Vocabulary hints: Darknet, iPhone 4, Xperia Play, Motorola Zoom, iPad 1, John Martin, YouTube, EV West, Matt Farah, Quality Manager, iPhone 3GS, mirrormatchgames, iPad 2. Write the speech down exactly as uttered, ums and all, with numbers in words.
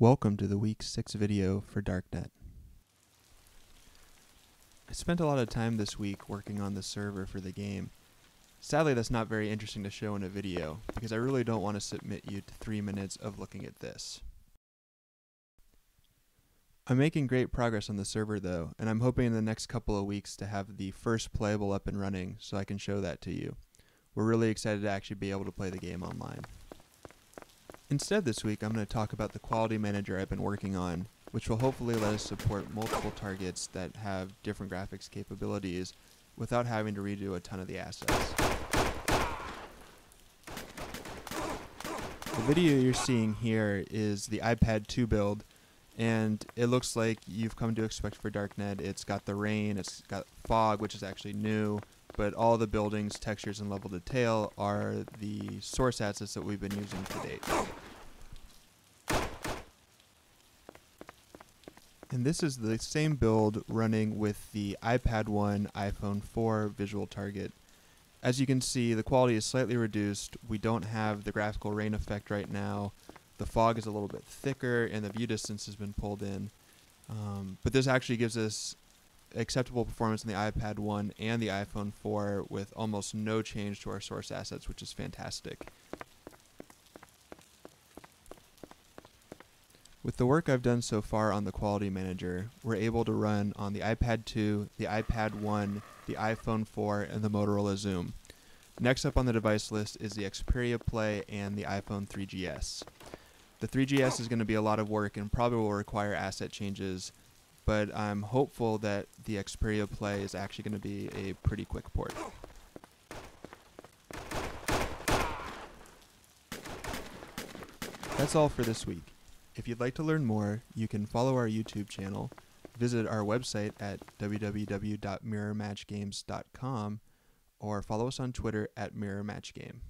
Welcome to the week six video for Darknet. I spent a lot of time this week working on the server for the game. Sadly, that's not very interesting to show in a video, because I really don't want to submit you to three minutes of looking at this. I'm making great progress on the server though, and I'm hoping in the next couple of weeks to have the first playable up and running so I can show that to you. We're really excited to actually be able to play the game online. Instead this week I'm going to talk about the Quality Manager I've been working on, which will hopefully let us support multiple targets that have different graphics capabilities without having to redo a ton of the assets. The video you're seeing here is the iPad two build, and it looks like you've come to expect for Darknet. It's got the rain, it's got fog, which is actually new, but all the buildings, textures, and level detail are the source assets that we've been using to date. And this is the same build running with the iPad one iPhone four visual target. As you can see, the quality is slightly reduced. We don't have the graphical rain effect right now. The fog is a little bit thicker, and the view distance has been pulled in. Um, but this actually gives us acceptable performance on the iPad one and the iPhone four with almost no change to our source assets, which is fantastic. With the work I've done so far on the Quality Manager, we're able to run on the iPad two, the iPad one, the iPhone four, and the Motorola Zoom. Next up on the device list is the Xperia Play and the iPhone three G S. The three G S is going to be a lot of work and probably will require asset changes, but I'm hopeful that the Xperia Play is actually going to be a pretty quick port. That's all for this week. If you'd like to learn more, you can follow our YouTube channel, visit our website at w w w dot mirror match games dot com, or follow us on Twitter at mirror match game.